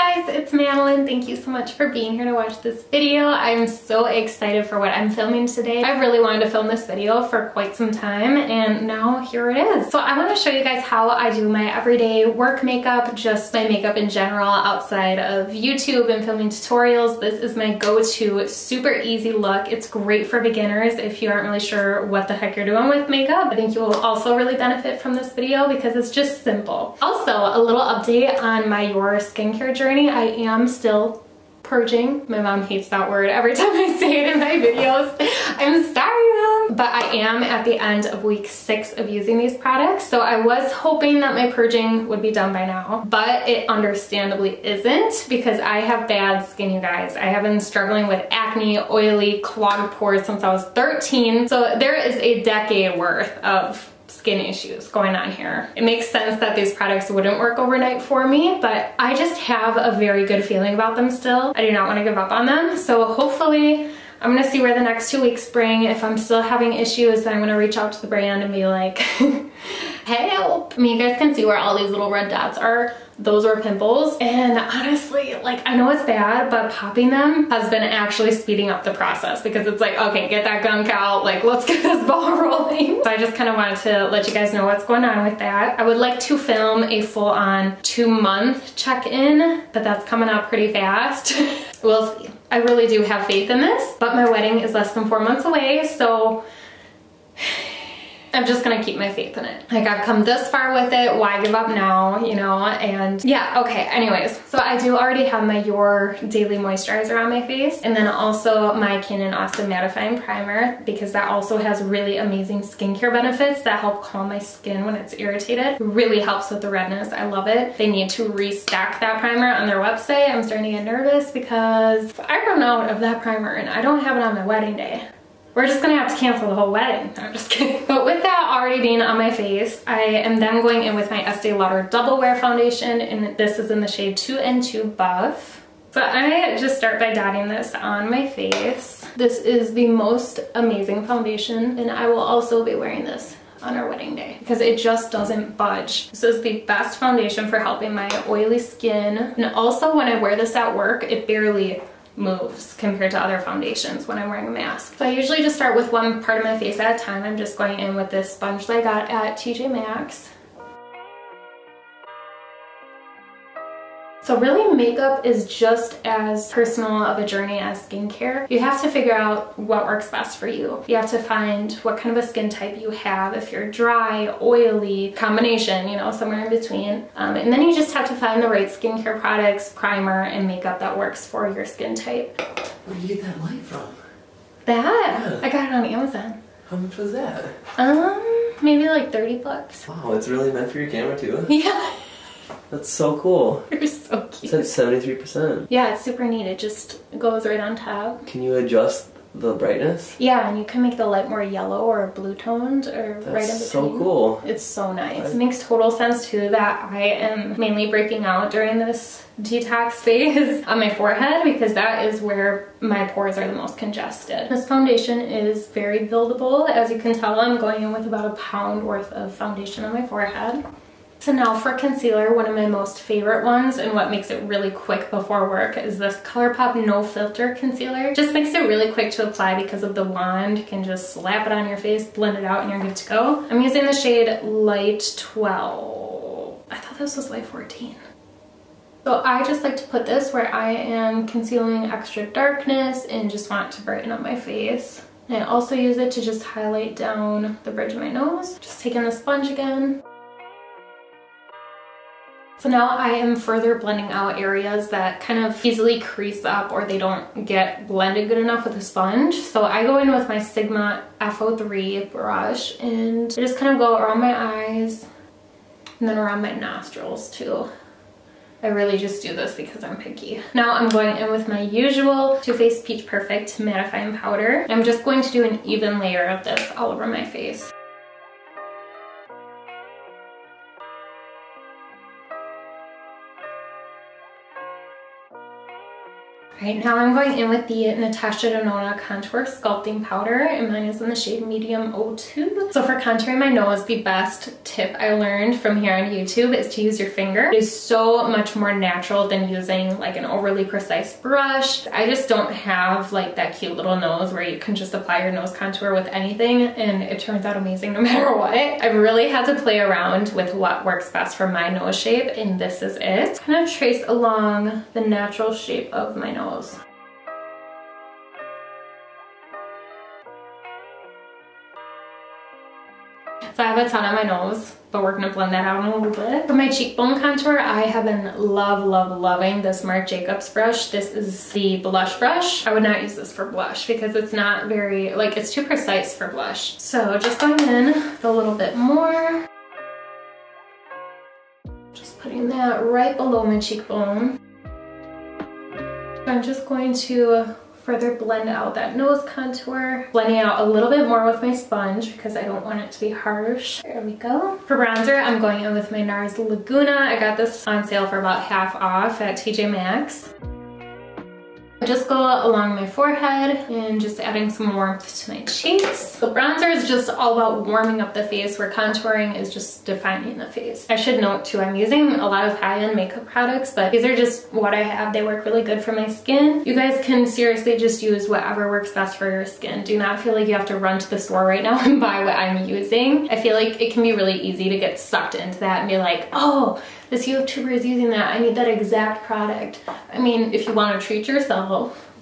guys, it's Madeline. Thank you so much for being here to watch this video. I'm so excited for what I'm filming today. I really wanted to film this video for quite some time, and now here it is. So I want to show you guys how I do my everyday work makeup, just my makeup in general outside of YouTube and filming tutorials. This is my go-to super easy look. It's great for beginners if you aren't really sure what the heck you're doing with makeup. I think you will also really benefit from this video because it's just simple. Also, a little update on my Your Skincare Journey. I am still purging. My mom hates that word every time I say it in my videos. I'm sorry, Mom. But I am at the end of week 6 of using these products, so I was hoping that my purging would be done by now, but it understandably isn't because I have bad skin, you guys. I have been struggling with acne, oily, clogged pores since I was 13, so there is a decade worth of skin issues going on here. It makes sense that these products wouldn't work overnight for me, but I just have a very good feeling about them still. I do not want to give up on them, so hopefully I'm gonna see where the next 2 weeks bring. If I'm still having issues, then I'm gonna reach out to the brand and be like, help. I mean, you guys can see where all these little red dots are. Those were pimples, and honestly, like, I know it's bad, but popping them has been actually speeding up the process because it's like, okay, get that gunk out, like, let's get this ball rolling. So I just kind of wanted to let you guys know what's going on with that. I would like to film a full-on 2-month check-in, but that's coming up pretty fast. We'll see. I really do have faith in this, but my wedding is less than 4 months away, so I'm just gonna keep my faith in it. Like, I've come this far with it, why give up now, you know? And yeah, okay, anyways. So I do already have my Your Daily Moisturizer on my face, and then also my Canon Austin Mattifying Primer, because that also has really amazing skincare benefits that help calm my skin when it's irritated. It really helps with the redness, I love it. They need to restock that primer on their website. I'm starting to get nervous because I run out of that primer and I don't have it on my wedding day. We're just gonna have to cancel the whole wedding. No, I'm just kidding. But with that already being on my face, I am then going in with my Estee Lauder Double Wear foundation, and this is in the shade 2 and 2 Bff. So I just start by dotting this on my face. This is the most amazing foundation, and I will also be wearing this on our wedding day because it just doesn't budge. This is the best foundation for helping my oily skin, and also when I wear this at work, it barely moves compared to other foundations when I'm wearing a mask. So I usually just start with one part of my face at a time. I'm just going in with this sponge that I got at TJ Maxx. So really, makeup is just as personal of a journey as skincare. You have to figure out what works best for you. You have to find what kind of a skin type you have, if you're dry, oily, combination, you know, somewhere in between. And then you just have to find the right skincare products, primer, and makeup that works for your skin type. Where do you get that light from? That? Yeah. I got it on Amazon. How much was that? Maybe like 30 bucks. Wow, it's really meant for your camera too, huh? Yeah. That's so cool. You're so cute. It's at 73%. Yeah, it's super neat. It just goes right on top. Can you adjust the brightness? Yeah, and you can make the light more yellow or blue toned or right in between. That's so cool. It's so nice. It makes total sense too that I am mainly breaking out during this detox phase on my forehead because that is where my pores are the most congested. This foundation is very buildable. As you can tell, I'm going in with about £1 worth of foundation on my forehead. So now for concealer, one of my most favorite ones and what makes it really quick before work is this ColourPop No Filter Concealer. Just makes it really quick to apply because of the wand. You can just slap it on your face, blend it out, and you're good to go. I'm using the shade Light 12. I thought this was Light 14. So I just like to put this where I am concealing extra darkness and just want to brighten up my face. And I also use it to just highlight down the bridge of my nose. Just taking the sponge again. So now I am further blending out areas that kind of easily crease up or they don't get blended good enough with a sponge. So I go in with my Sigma FO3 brush and I just kind of go around my eyes and then around my nostrils too. I really just do this because I'm picky. Now I'm going in with my usual Too Faced Peach Perfect Mattifying Powder. I'm just going to do an even layer of this all over my face. I Alright, now I'm going in with the Natasha Denona Contour Sculpting Powder, and mine is in the shade Medium 02. So for contouring my nose, the best tip I learned from here on YouTube is to use your finger. It is so much more natural than using like an overly precise brush. I just don't have like that cute little nose where you can just apply your nose contour with anything and it turns out amazing no matter what. I've really had to play around with what works best for my nose shape, and this is it. Kind of trace along the natural shape of my nose. So I have a ton on my nose, but we're gonna blend that out in a little bit. For my cheekbone contour, I have been loving this Marc Jacobs brush. This is the blush brush. I would not use this for blush because it's not very, like, it's too precise for blush. So just going in with a little bit more. Just putting that right below my cheekbone. I'm just going to further blend out that nose contour, blending out a little bit more with my sponge because I don't want it to be harsh. There we go. For bronzer, I'm going in with my NARS Laguna. I got this on sale for about half off at TJ Maxx. I just go along my forehead and just adding some warmth to my cheeks. The bronzer is just all about warming up the face, where contouring is just defining the face. I should note too, I'm using a lot of high-end makeup products, but these are just what I have. They work really good for my skin. You guys can seriously just use whatever works best for your skin. Do not feel like you have to run to the store right now and buy what I'm using. I feel like it can be really easy to get sucked into that and be like, oh, this YouTuber is using that, I need that exact product. I mean, if you want to treat yourself,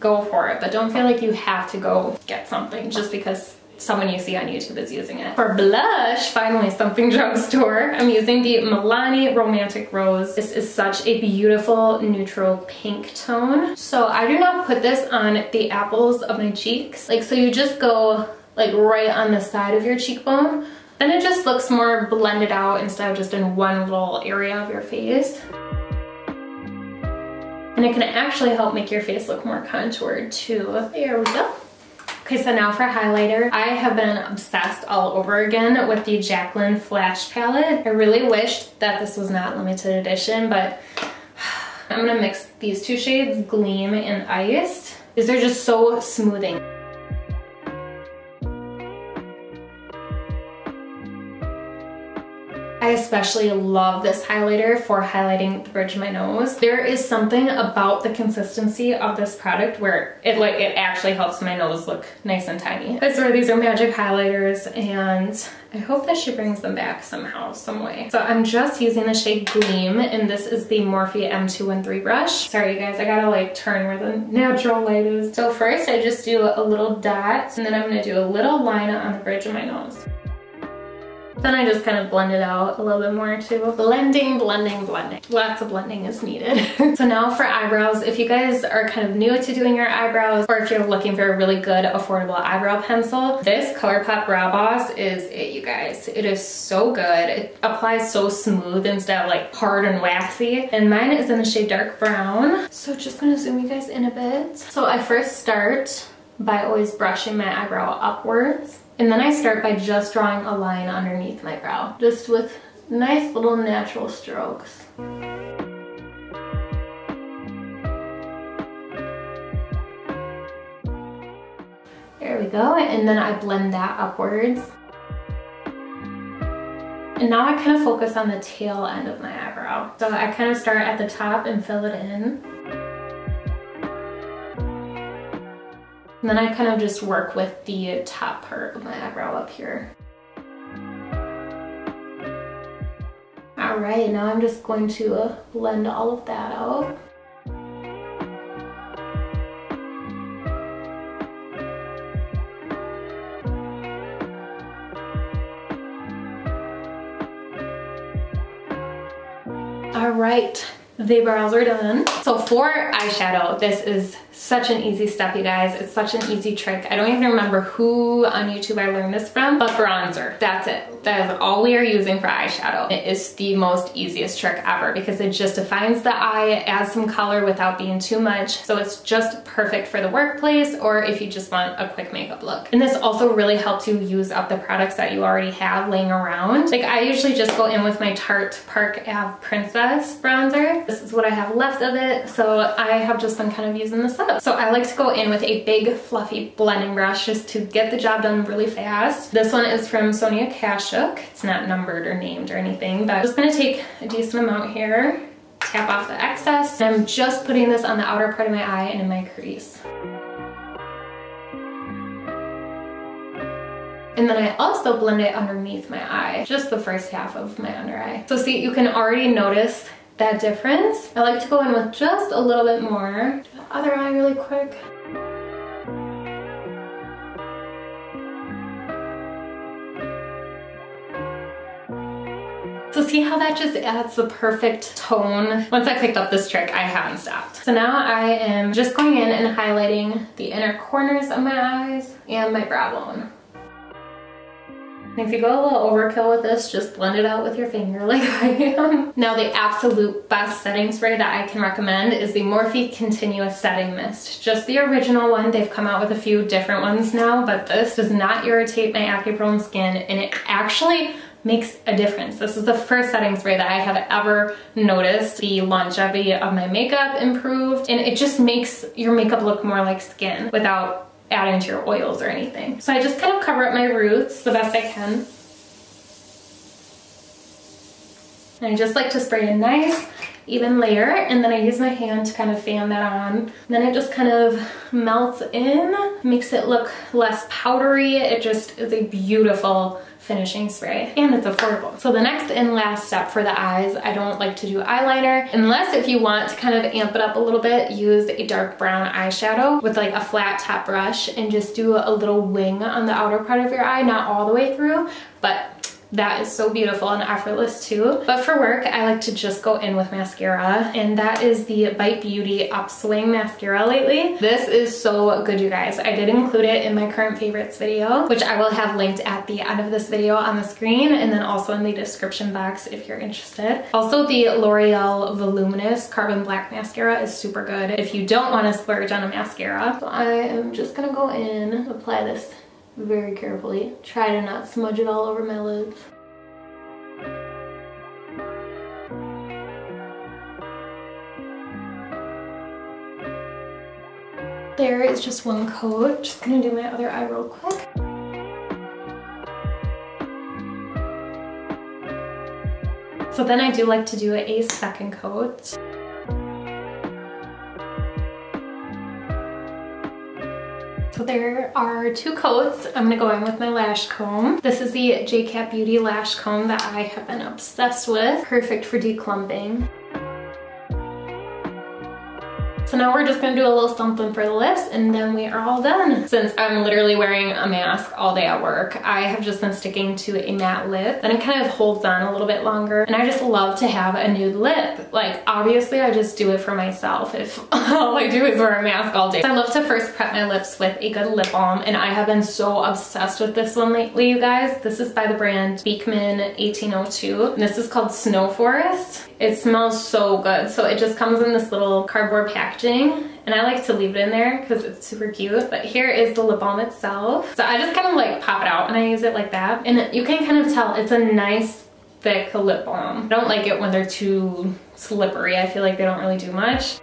go for it, but don't feel like you have to go get something just because someone you see on YouTube is using it. For blush, finally something drugstore, I'm using the Milani Romantic Rose. This is such a beautiful neutral pink tone. So I do not put this on the apples of my cheeks. Like, so you just go like right on the side of your cheekbone. Then it just looks more blended out instead of just in one little area of your face. And it can actually help make your face look more contoured too. There we go. Okay, so now for highlighter. I have been obsessed all over again with the Jaclyn Flash palette. I really wished that this was not limited edition, but I'm gonna mix these two shades, Gleam and Iced. These are just so smoothing. I especially love this highlighter for highlighting the bridge of my nose. There is something about the consistency of this product where it actually helps my nose look nice and tiny. I swear these are magic highlighters, and I hope that she brings them back somehow, some way. So I'm just using the shade Gleam, and this is the Morphe M213 brush. Sorry you guys, I gotta like turn where the natural light is. So first I just do a little dot, and then I'm gonna do a little line on the bridge of my nose. Then I just kind of blend it out a little bit more too. Blending. Lots of blending is needed. So now for eyebrows. If you guys are kind of new to doing your eyebrows, or if you're looking for a really good affordable eyebrow pencil, this ColourPop Brow Boss is it, you guys. It is so good. It applies so smooth instead of like hard and waxy. And mine is in the shade dark brown. So just gonna zoom you guys in a bit. So I first start by always brushing my eyebrow upwards. And then I start by just drawing a line underneath my brow, just with nice little natural strokes. There we go, and then I blend that upwards. And now I kind of focus on the tail end of my eyebrow. So I kind of start at the top and fill it in. And then I kind of just work with the top part of my eyebrow up here. All right, now I'm just going to blend all of that out. All right. The brows are done. So for eyeshadow, this is such an easy step, you guys. It's such an easy trick. I don't even remember who on YouTube I learned this from, but bronzer, that's it. That is all we are using for eyeshadow. It is the most easiest trick ever because it just defines the eye, it adds some color without being too much. So it's just perfect for the workplace or if you just want a quick makeup look. And this also really helps you use up the products that you already have laying around. Like I usually just go in with my Tarte Park Ave Princess bronzer. This is what I have left of it, so I have just been kind of using this up. makeup. So I like to go in with a big fluffy blending brush just to get the job done really fast. This one is from Sonia Kashuk. It's not numbered or named or anything, but I'm just gonna take a decent amount here, tap off the excess, and I'm just putting this on the outer part of my eye and in my crease. And then I also blend it underneath my eye, just the first half of my under eye. So see, you can already notice that difference. I like to go in with just a little bit more. Do the other eye really quick. So see how that just adds the perfect tone? Once I picked up this trick, I haven't stopped. So now I am just going in and highlighting the inner corners of my eyes and my brow bone. If you go a little overkill with this, just blend it out with your finger like I am. Now the absolute best setting spray that I can recommend is the Morphe Continuous Setting Mist. Just the original one. They've come out with a few different ones now, but this does not irritate my acne-prone skin, and it actually makes a difference. This is the first setting spray that I have ever noticed the longevity of my makeup improved, and it just makes your makeup look more like skin without adding to your oils or anything. So I just kind of cover up my roots the best I can. And I just like to spray a nice even layer, and then I use my hand to kind of fan that on. And then it just kind of melts in, makes it look less powdery. It just is a beautiful finishing spray, and it's affordable. So the next and last step for the eyes, I don't like to do eyeliner, unless if you want to kind of amp it up a little bit, use a dark brown eyeshadow with like a flat top brush and just do a little wing on the outer part of your eye, not all the way through, but that is so beautiful and effortless too. But for work, I like to just go in with mascara, and that is the Bite Beauty Upswing mascara lately. This is so good, you guys. I did include it in my current favorites video, which I will have linked at the end of this video on the screen, and then also in the description box if you're interested. Also, the L'Oreal Voluminous Carbon Black Mascara is super good if you don't want to splurge on a mascara. So I am just gonna go in, apply this very carefully. Try to not smudge it all over my lids. There is just one coat. Just gonna do my other eye real quick. So then I do like to do a second coat. So there are two coats. I'm gonna go in with my lash comb. This is the J.Cat Beauty lash comb that I have been obsessed with. Perfect for declumping. So now we're just gonna do a little something for the lips, and then we are all done. Since I'm literally wearing a mask all day at work, I have just been sticking to a matte lip, and it kind of holds on a little bit longer, and I just love to have a nude lip. Like, obviously I just do it for myself if all I do is wear a mask all day. So I love to first prep my lips with a good lip balm, and I have been so obsessed with this one lately, you guys. This is by the brand Beekman 1802, and this is called Snow Forest. It smells so good. So it just comes in this little cardboard package, and I like to leave it in there because it's super cute. But here is the lip balm itself. So I just kind of like pop it out and I use it like that, and you can kind of tell it's a nice thick lip balm. I don't like it when they're too slippery. I feel like they don't really do much.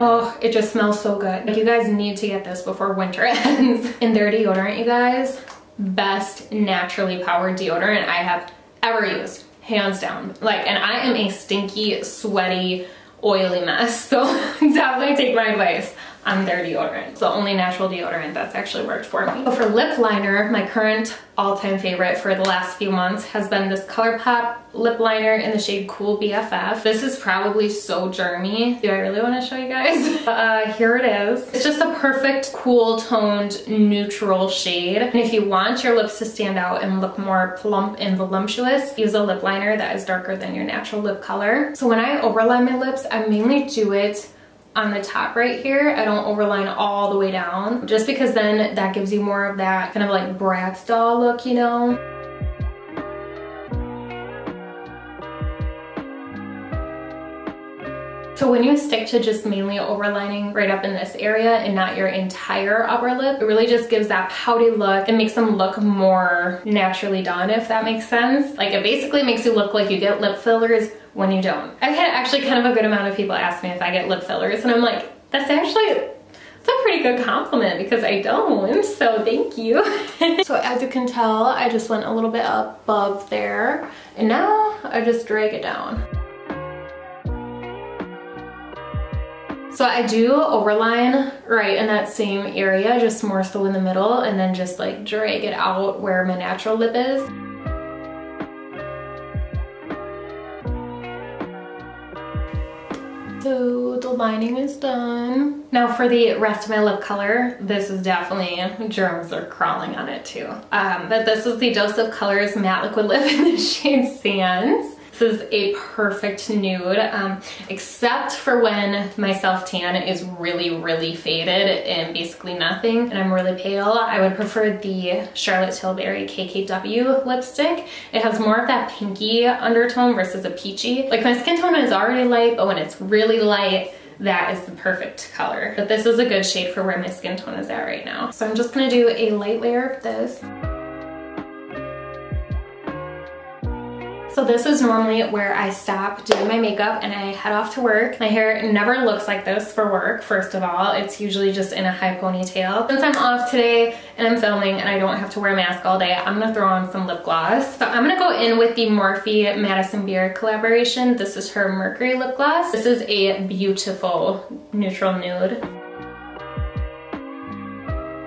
Oh, it just smells so good. Like, you guys need to get this before winter ends. And their deodorant, you guys, best naturally powered deodorant I have ever used, hands down. Like, and I am a stinky, sweaty, oily mess, so definitely take my advice on their deodorant. It's the only natural deodorant that's actually worked for me. So for lip liner, my current all-time favorite for the last few months has been this ColourPop lip liner in the shade Cool BFF. This is probably so germy. Do I really want to show you guys? Here it is. It's just a perfect cool toned neutral shade, and if you want your lips to stand out and look more plump and voluptuous, use a lip liner that is darker than your natural lip color. So when I overline my lips, I mainly do it on the top right here. I don't overline all the way down, just because then that gives you more of that kind of like Bratz doll look, you know? So when you stick to just mainly overlining right up in this area and not your entire upper lip, it really just gives that pouty look and makes them look more naturally done, if that makes sense. Like, it basically makes you look like you get lip fillers when you don't. I've had actually kind of a good amount of people ask me if I get lip fillers, and I'm like, That's actually... That's a pretty good compliment because I don't, so thank you. So as you can tell, I just went a little bit above there and now I just drag it down. So I do overline right in that same area, just more so in the middle, and then just like drag it out where my natural lip is. So the lining is done. Now for the rest of my lip color, this is definitely, germs are crawling on it too. But this is the Dose of Colors Matte Liquid Lip in the shade Sands. This is a perfect nude, except for when my self-tan is really, really faded and basically nothing, and I'm really pale. I would prefer the Charlotte Tilbury KKW lipstick. It has more of that pinky undertone versus a peachy. Like, my skin tone is already light, but when it's really light, that is the perfect color. But this is a good shade for where my skin tone is at right now. So I'm just gonna do a light layer of this. So this is normally where I stop doing my makeup and I head off to work. My hair never looks like this for work, first of all. It's usually just in a high ponytail. Since I'm off today and I'm filming and I don't have to wear a mask all day, I'm gonna throw on some lip gloss. So I'm gonna go in with the Morphe Madison Beer collaboration. This is her Mercury lip gloss. This is a beautiful neutral nude.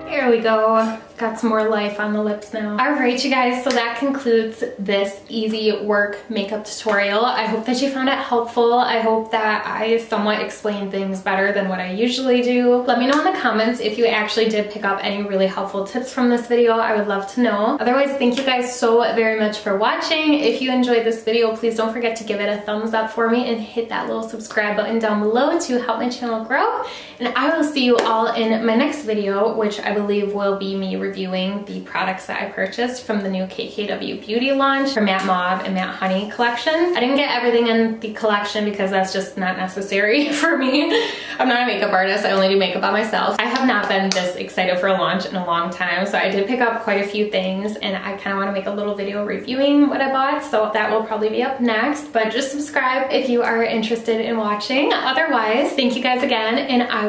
There we go. Got some more life on the lips now. All right, you guys, so that concludes this easy work makeup tutorial. I hope that you found it helpful. I hope that I somewhat explained things better than what I usually do. Let me know in the comments if you actually did pick up any really helpful tips from this video. I would love to know. Otherwise, thank you guys so very much for watching. If you enjoyed this video, please don't forget to give it a thumbs up for me and hit that little subscribe button down below to help my channel grow. And I will see you all in my next video, which I believe will be me reviewing the products that I purchased from the new KKW Beauty launch for Matte Mauve and Matte Honey collection. I didn't get everything in the collection because that's just not necessary for me. I'm not a makeup artist, I only do makeup on myself. I have not been this excited for a launch in a long time, so I did pick up quite a few things and I kind of want to make a little video reviewing what I bought, so that will probably be up next, but just subscribe if you are interested in watching. Otherwise, thank you guys again and I